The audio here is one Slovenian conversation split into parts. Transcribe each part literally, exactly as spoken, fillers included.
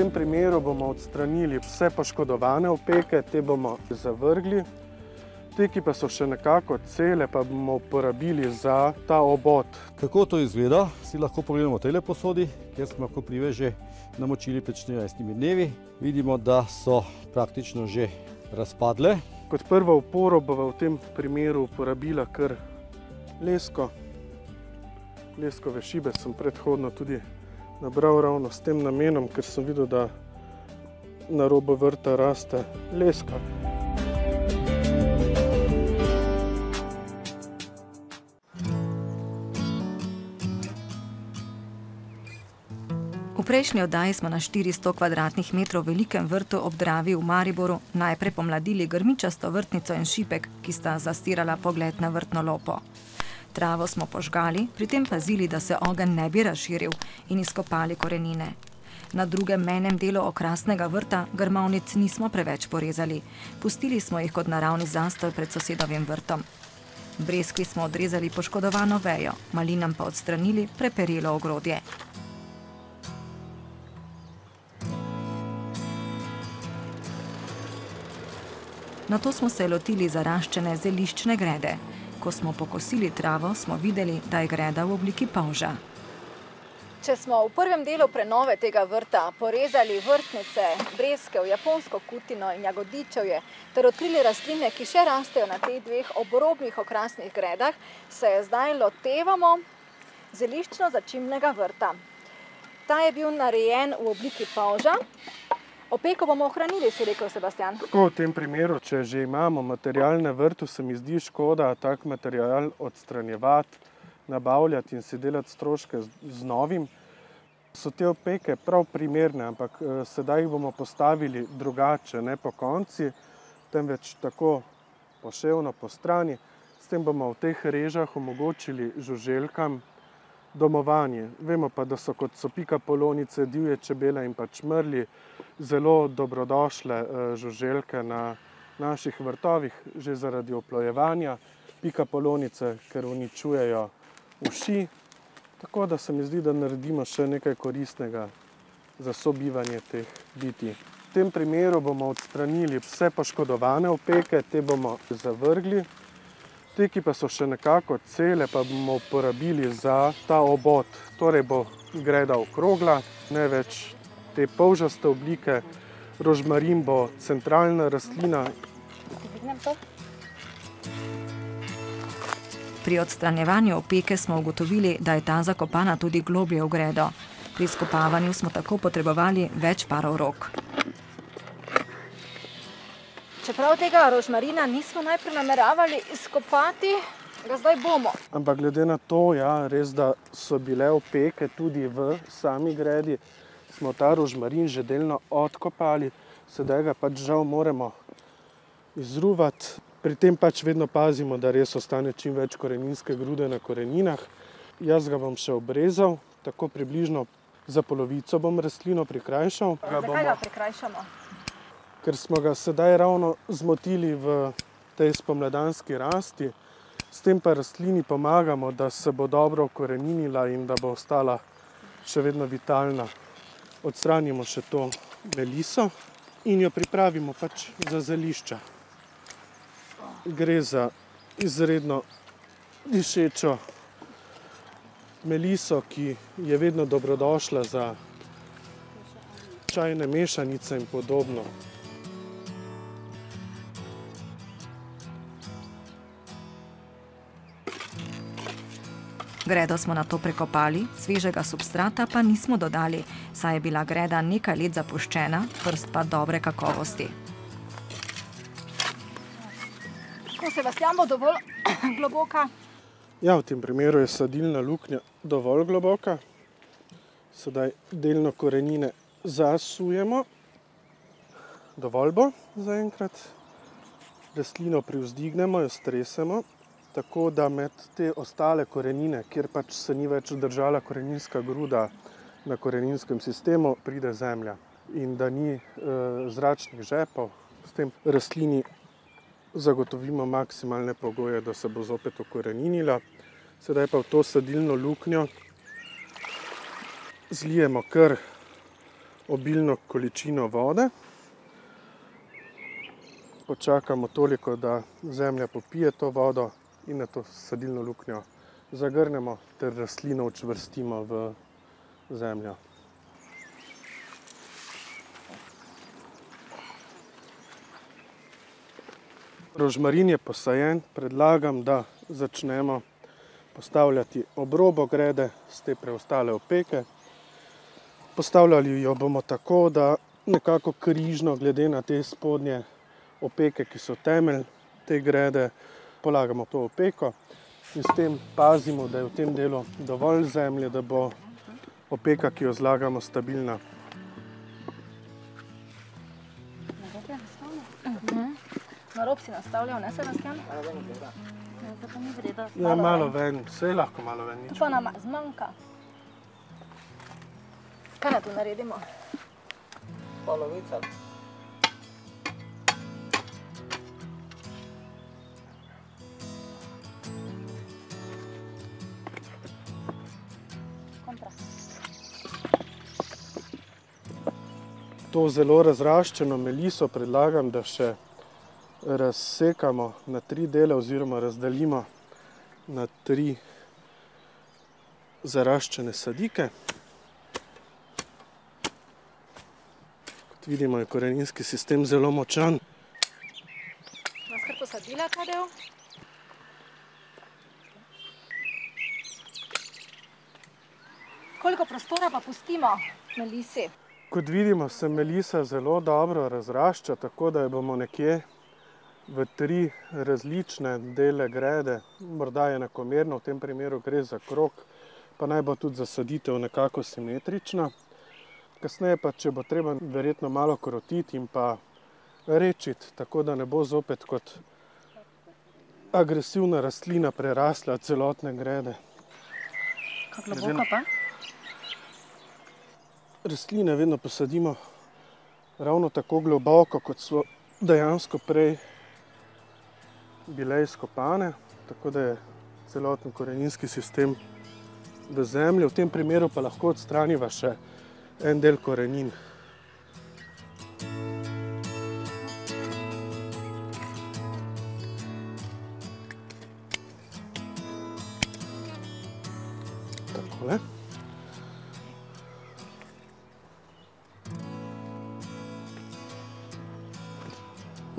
tem primeru bomo odstranili vse poškodovane opeke, te bomo zavrgli. Te, ki pa so še nekako cele, pa bomo uporabili za ta obod. Kako to izgleda, si lahko pogledamo v tele posodi, kjer smo lahko plive že namočili pred štirinajstimi dnevi. Vidimo, da so praktično že razpadle. Kot prvo oporo bova v tem primeru uporabila kar lesko. Leskove šibe sem predhodno tudi nabral ravno s tem namenom, ker sem videl, da na robu vrta raste leska. V prejšnji oddaji smo na štiristo kvadratnih metrov velikem vrtu ob Dravi v Mariboru najprej pomladili grmičasto vrtnico in šipek, ki sta zastirala pogled na vrtno lopo. Travo smo požgali, pri tem pazili, da se ogenj ne bi razširil, in izkopali korenine. Na drugem mejnem delu okrasnega vrta grmovnic nismo preveč porezali. Pustili smo jih kot naravni zastoj pred sosedovim vrtom. Breskvi smo odrezali poškodovano vejo, malinam pa odstranili preperelo ogrodje. Nato smo se lotili zaraščene zeliščne grede. Ko smo pokosili travo, smo videli, da je greda v obliki polža. Če smo v prvem delu prenove tega vrta porezali vrtnice, breskev, japonsko kutino in jagodičevje ter odkrili rastline, ki še rastejo na teh dveh obrobnih okrasnih gredah, se zdaj lotevamo zeliščno-začimbnega vrta. Ta je bil narejen v obliki polža. Opeko bomo ohranili, si rekel Sebastjan. Tako v tem primeru, če že imamo material na vrtu, se mi zdi škoda tak material odstranjevati, nabavljati in si delati stroške z novim. So te opeke prav primerne, ampak sedaj jih bomo postavili drugače, ne po konci, temveč tako poševno po strani. S tem bomo v teh režah omogočili žuželkam domovanje. Vemo pa, da so kot so pika polonice, divje čebele in pa čmrli zelo dobrodošle žuželke na naših vrtovih, že zaradi oplojevanja, pika polonice, ker uničujejo uši, tako da se mi zdi, da naredimo še nekaj koristnega za sobivanje teh biti. V tem primeru bomo odstranili vse poškodovane opeke, te bomo zavrgli. Te, ki pa so še nekako cele, pa bomo uporabili za ta obod. Torej bo greda okrogla, ne več te polžaste oblike, rožmarin bo centralna rastlina. Pri odstranjevanju opeke smo ugotovili, da je ta zakopana tudi globlje v gredo. Pri izkopavanju smo tako potrebovali več parov rok. Čeprav tega rožmarina nismo najprej nameravali izkopati, ga zdaj bomo. Ampak glede na to, ja, res, da so bile opeke tudi v sami gredi, smo ta rožmarin že delno odkopali, sedaj ga pač žal moramo izruvati. Pri tem pač vedno pazimo, da res ostane čim več koreninske grude na koreninah. Jaz ga bom še obrezal, tako približno za polovico bom rastlino prikrajšal. Zakaj ga prikrajšamo? Ker smo ga sedaj ravno zmotili v tej spomladanski rasti, s tem pa rastlini pomagamo, da se bo dobro ukoreninila in da bo ostala še vedno vitalna. Odstranimo še to meliso in jo pripravimo pač za zelišča. Gre za izredno dišečo meliso, ki je vedno dobrodošla za čajne mešanice in podobno. Gredo smo nato prekopali, svežega substrata pa nismo dodali, saj je bila greda nekaj let zapuščena, prst pa dobre kakovosti. Ko Sebastjan bo dovolj globoka? Ja, v tem primeru je sadilna luknja dovolj globoka. Sedaj delno korenine zasujemo. Dovolj bo zaenkrat. Rastlino privzdignemo, jo stresemo. Tako da med te ostale korenine, kjer pač se ni več držala koreninska gruda na koreninskem sistemu, pride zemlja in da ni e, zračnih žepov. S tem rastlini zagotovimo maksimalne pogoje, da se bo zopet okoreninila. Sedaj pa v to sadilno luknjo zlijemo kar obilno količino vode. Počakamo toliko, da zemlja popije to vodo in na to sadilno luknjo zagrnemo ter rastlino učvrstimo v zemljo. Rožmarin je posajen, predlagam, da začnemo postavljati obrobo grede s te preostale opeke. Postavljali jo bomo tako, da nekako križno glede na te spodnje opeke, ki so temelj te grede, polagamo to opeko in s tem pazimo, da je v tem delu dovolj zemlje, da bo opeka, ki jo zlagamo, stabilna. Na rob si nastavljal, ne, Sebastjan? Zdaj pa ni vreda. Ja, malo ven, vse je lahko malo ven. To pa nam zmanjka. Kaj na to naredimo? Polovica. To zelo razraščeno meliso predlagam, da še razsekamo na tri dele oziroma razdelimo na tri zaraščene sadike. Kot vidimo, je koreninski sistem zelo močan. Nas kar posadila ta del? Koliko prostora pa pustimo melisi? Kot vidimo, se melisa zelo dobro razrašča, tako da jo bomo nekje v tri različne dele grede, morda je enakomerno, v tem primeru gre za krog, pa naj bo tudi zasaditev nekako simetrična. Kasneje pa, če bo treba verjetno malo krotiti in pa rečiti, tako da ne bo zopet kot agresivna rastlina prerasla celotne grede. Kako globoko pa? Rastline vedno posadimo ravno tako globoko, kot so dejansko prej bile izkopane, tako da je celoten koreninski sistem v zemlji. V tem primeru pa lahko odstraniva še en del korenin. Takole.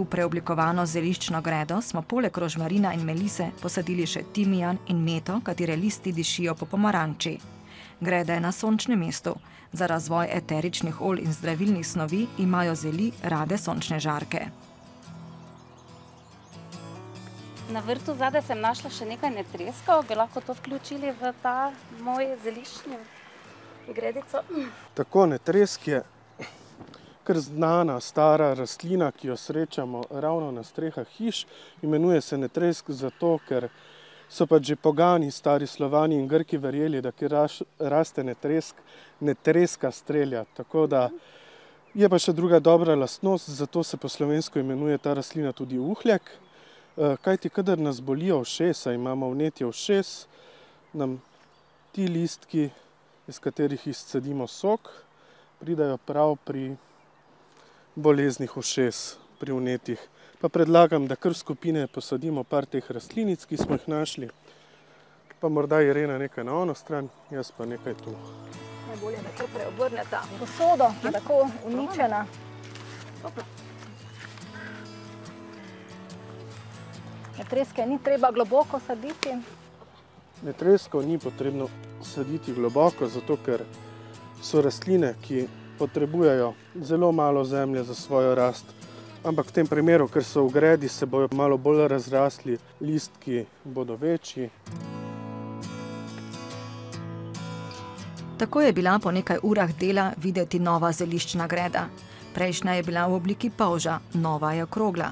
V preoblikovano zeliščno gredo smo poleg rožmarina in melise posadili še timijan in meto, katere listi dišijo po pomaranči. Greda je na sončnem mestu. Za razvoj eteričnih olj in zdravilnih snovi imajo zeli rade sončne žarke. Na vrtu zadaj sem našla še nekaj netreskov. Bi lahko to vključili v ta moj zeliščni gredico? Tako, netresk je kar znana stara rastlina, ki jo srečamo ravno na strehah hiš. Imenuje se netresk zato, ker so pač že pogani, stari Slovani in Grki verjeli, da kjer raste netresk, netreska strelja. Tako da je pa še druga dobra lastnost, zato se po slovensko imenuje ta rastlina tudi uhljek. Kajti kadar nas bolijo ušesa, imamo vnetje ušes, nam ti listki, iz katerih izcedimo sok, pridajo prav pri boleznih ušes, pri vnetih. Pa predlagam, da kar v skupine posadimo par teh rastlinic, ki smo jih našli. Pa morda Irena nekaj na ono stran, jaz pa nekaj tu. Najbolje, da kar preobrneta posodo, ki je tako uničena. Netreske ni treba globoko saditi? Netresko ni potrebno saditi globoko, zato ker so rastline, ki potrebujejo zelo malo zemlje za svojo rast, ampak v tem primeru, ker so v gredi, se bojo malo bolj razrasli, listki bodo večji. Tako je bila po nekaj urah dela videti nova zeliščna greda. Prejšnja je bila v obliki polža, nova je okrogla.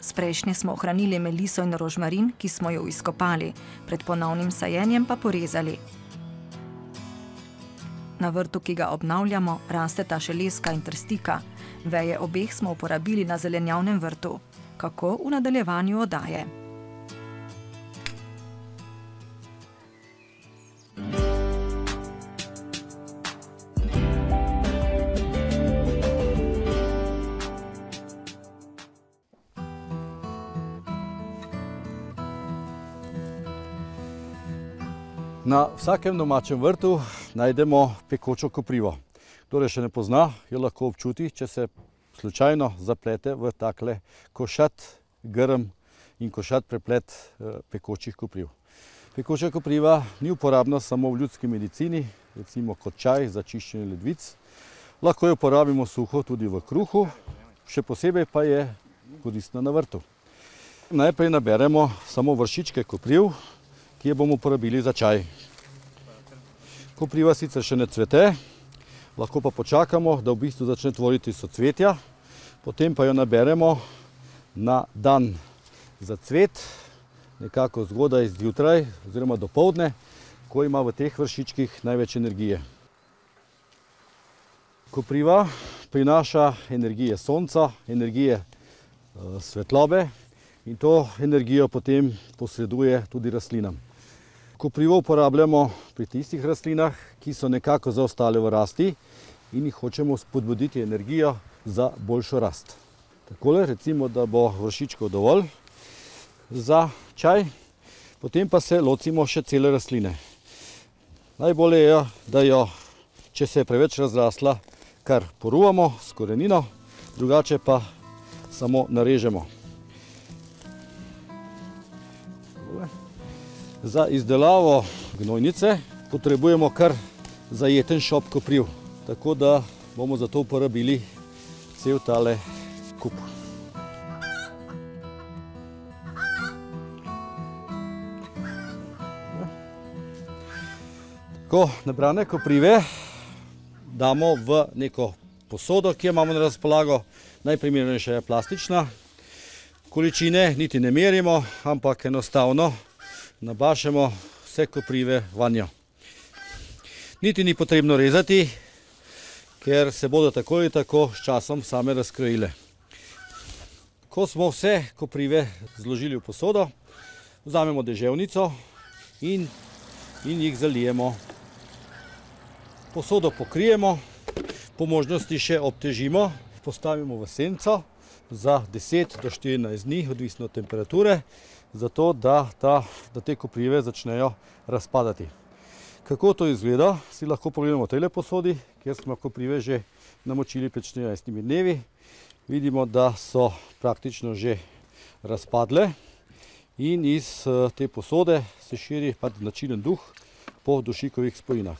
S prejšnje smo ohranili meliso in rožmarin, ki smo jo izkopali, pred ponovnim sajenjem pa porezali. Na vrtu, ki ga obnavljamo, rasteta še leska in trstika. Veje obeh smo uporabili na zelenjavnem vrtu. Kako, v nadaljevanju oddaje. Na vsakem domačem vrtu najdemo pekočo koprivo. Kdor še ne pozna, jo lahko občuti, če se slučajno zaplete v takle košat grm in košat preplet pekočih kopriv. Pekoča kopriva ni uporabna samo v ljudski medicini, recimo kot čaj za čiščenje ledvic. Lahko jo uporabimo suho tudi v kruhu, še posebej pa je koristna na vrtu. Najprej naberemo samo vršičke kopriv, ki jo bomo uporabili za čaj. Kopriva sicer še ne cvete, lahko pa počakamo, da v bistvu začne tvoriti socvetja, potem pa jo naberemo na dan za cvet, nekako zgodaj zjutraj oziroma dopoldne, ko ima v teh vršičkih največ energije. Kopriva prinaša energije sonca, energije svetlobe in to energijo potem posreduje tudi rastlinam. Koprivo uporabljamo pri tistih rastlinah, ki so nekako zaostale v rasti in jih hočemo spodbuditi energijo za boljšo rast. Takole recimo, da bo vršičkov dovolj za čaj, potem pa se lotimo še cele rastline. Najbolje je, da jo, če se je preveč razrasla, kar poruvamo s korenino, drugače pa samo narežemo. Za izdelavo gnojnice potrebujemo kar zajeten šop kopriv, tako da bomo zato uporabili cel tale kup. Ko nabrane koprive damo v neko posodo, ki jo imamo na razpolago, najprimernejša je plastična. Količine niti ne merimo, ampak enostavno nabašemo vse koprive vanjo. Niti ni potrebno rezati, ker se bodo tako in tako s časom same razkrojile. Ko smo vse koprive zložili v posodo, vzamemo deževnico in, in jih zalijemo. Posodo pokrijemo, po možnosti še obtežimo, postavimo v senco za deset do štirinajst dni, odvisno od temperature, zato da, ta, da te koprive začnejo razpadati. Kako to izgleda, si lahko pogledamo v tej posodi, kjer smo koprive že namočili pred štirinajstimi dnevi. Vidimo, da so praktično že razpadle in iz te posode se širi vlačilen duh po dušikovih spojinah.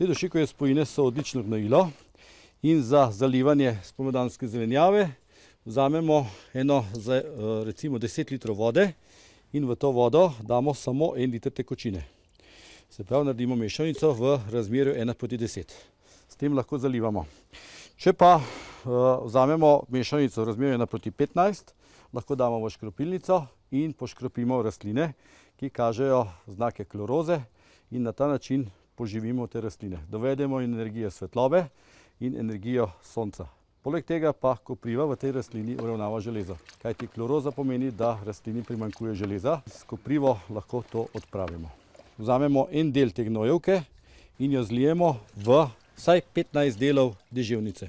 Te dušikove spojine so odlično gnojilo in za zalivanje spomladanske zelenjave vzamemo eno, recimo deset litrov vode in v to vodo damo samo en liter tekočine. Se pravi, naredimo mešanico v razmerju ena proti deset. S tem lahko zalivamo. Če pa vzamemo mešanico v razmerju ena proti petnajst, lahko damo v škropilnico in poškropimo rastline, ki kažejo znake kloroze in na ta način poživimo te rastline. Dovedemo energijo svetlobe in energijo sonca. Poleg tega pa kopriva v tej rastlini uravnava železo, kajti kloroza pomeni, da rastlini primanjkuje železa. S koprivo lahko to odpravimo. Vzamemo en del te gnojevke in jo zlijemo v vsaj petnajst delov deževnice.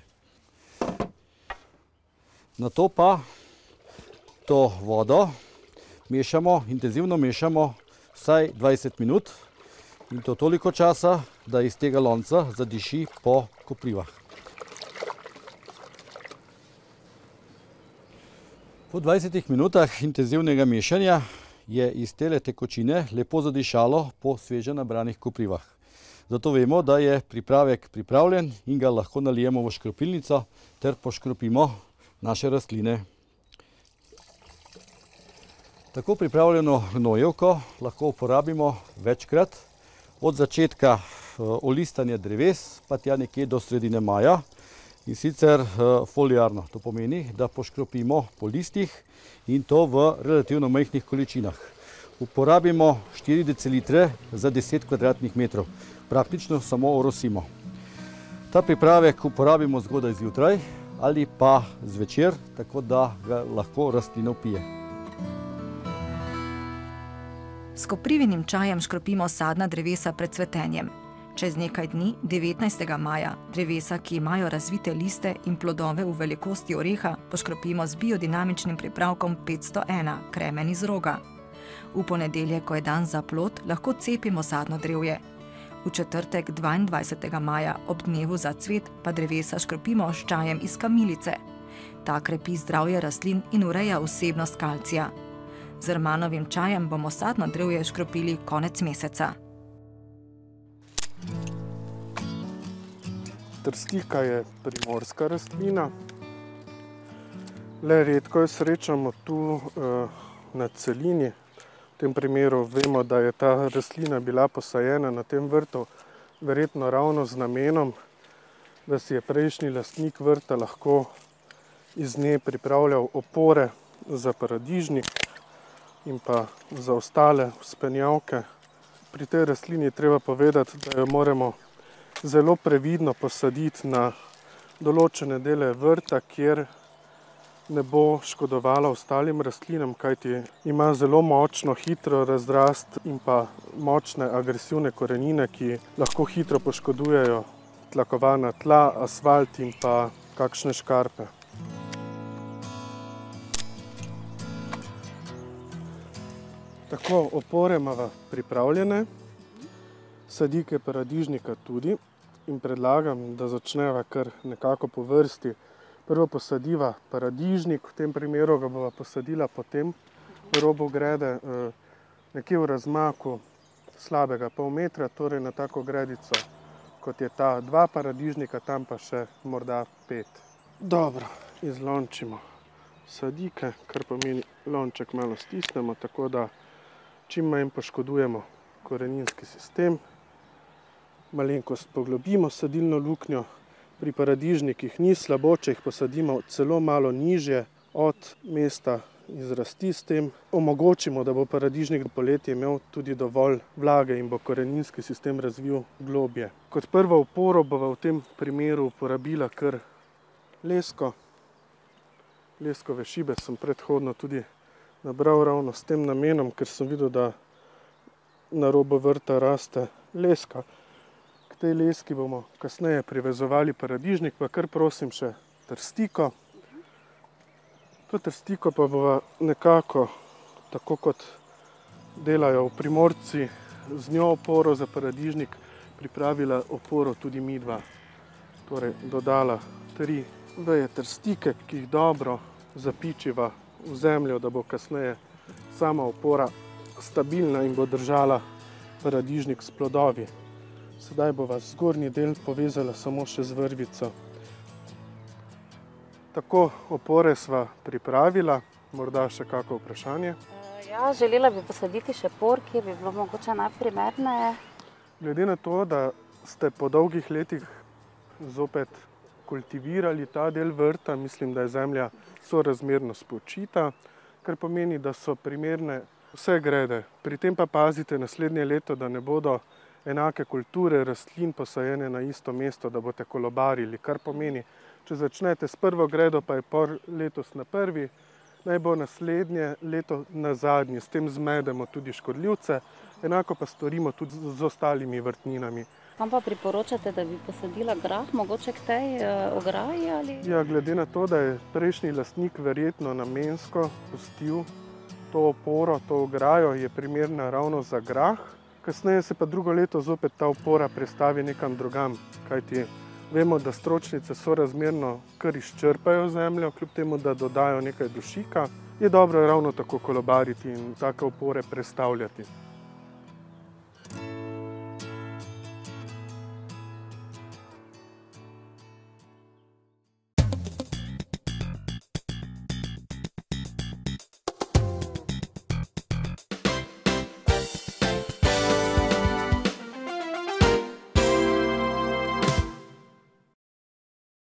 Na to pa to vodo mešamo, intenzivno mešamo vsaj dvajset minut in to toliko časa, da iz tega lonca zadiši po koprivah. Po dvajsetih minutah intenzivnega mešanja je iz tele tekočine lepo zadišalo po sveže nabranih koprivah. Zato vemo, da je pripravek pripravljen in ga lahko nalijemo v škropilnico ter poškropimo naše rastline. Tako pripravljeno gnojevko lahko uporabimo večkrat, od začetka olistanja dreves pa tja nekje do sredine maja. In sicer foliarno, to pomeni, da poškropimo po listih in to v relativno majhnih količinah. Uporabimo štiri decilitre za deset kvadratnih metrov, praktično samo orosimo. Ta pripravek uporabimo zgodaj zjutraj ali pa zvečer, tako da ga lahko rastlina pije. S koprivinim čajem škropimo sadna drevesa pred cvetenjem. Čez nekaj dni, devetnajstega maja, drevesa, ki imajo razvite liste in plodove v velikosti oreha, poškropimo z biodinamičnim pripravkom petsto ena, kremen iz roga. V ponedelje, ko je dan za plod, lahko cepimo sadno drevje. V četrtek, dvaindvajsetega maja, ob dnevu za cvet, pa drevesa škropimo s čajem iz kamilice. Ta krepi zdravje rastlin in ureja vsebnost kalcija. Z rmanovim čajem bomo sadno drevje škropili konec meseca. Trstika je primorska rastlina. Le redko jo srečamo tu na celini. V tem primeru vemo, da je ta rastlina bila posajena na tem vrtu, verjetno ravno z namenom, da si je prejšnji lastnik vrta lahko iz nje pripravljal opore za paradižnik in pa za ostale vzpenjavke. Pri tej rastlini je treba povedati, da jo moramo zelo previdno posaditi na določene dele vrta, kjer ne bo škodovala ostalim rastlinam, kajti ima zelo močno, hitro razrast in pa močne agresivne korenine, ki lahko hitro poškodujejo tlakovana tla, asfalt in pa kakšne škarpe. Tako, opore imamo pripravljene, sadike paradižnika tudi in predlagam, da začneva kar nekako po vrsti. Prvo posadiva paradižnik, v tem primeru ga bova posadila potem robu grede, nekje v razmaku slabega pol metra, torej na tako gredico, kot je ta, dva paradižnika, tam pa še morda pet. Dobro, izlončimo sadike, kar pomeni lonček malo stisnemo, tako da čim manj poškodujemo koreninski sistem. Malenkost poglobimo sadilno luknjo. Pri paradižnikih ni slabo, če jih posadimo celo malo nižje od mesta izrasti, s tem omogočimo, da bo paradižnik poleti imel tudi dovolj vlage in bo koreninski sistem razvil globje. Kot prvo oporo bova v tem primeru uporabila kar lesko. Leskove šibe sem predhodno tudi nabral ravno s tem namenom, ker sem videl, da na robu vrta raste leska. Tej leski bomo kasneje privezovali paradižnik, pa kar prosim še trstiko. To trstiko pa bova nekako, tako kot delajo v Primorci, z njo oporo za paradižnik pripravila oporo tudi midva. Torej dodala tri veje trstike, ki jih dobro zapičiva v zemljo, da bo kasneje sama opora stabilna in bo držala paradižnik s plodovi. Sedaj bova zgornji del povezala samo še z vrvico. Tako, opore sva pripravila, morda še kako vprašanje? Ja, želela bi posaditi še por, kjer bi bilo mogoče najprimerneje. Glede na to, da ste po dolgih letih zopet kultivirali ta del vrta, mislim, da je zemlja sorazmerno spočita, kar pomeni, da so primerne vse grede. Pri tem pa pazite naslednje leto, da ne bodo enake kulture rastlin posajene na isto mesto, da boste kolobarili, kar pomeni, če začnete s prvo gredo, pa je por letos na prvi, naj bo naslednje leto na zadnji, s tem zmedemo tudi škodljivce, enako pa storimo tudi z ostalimi vrtninami. Kam pa priporočate, da bi posadila grah, mogoče k tej ograji ali? Ja, glede na to, da je prejšnji lastnik verjetno namensko pustil to oporo, to ograjo, je primerna ravno za grah. Kasneje se pa drugo leto zopet ta opora prestavi nekam drugam, kajti vemo, da stročnice sorazmerno kar izčrpajo zemljo, kljub temu, da dodajo nekaj dušika. Je dobro ravno tako kolobariti in take opore prestavljati.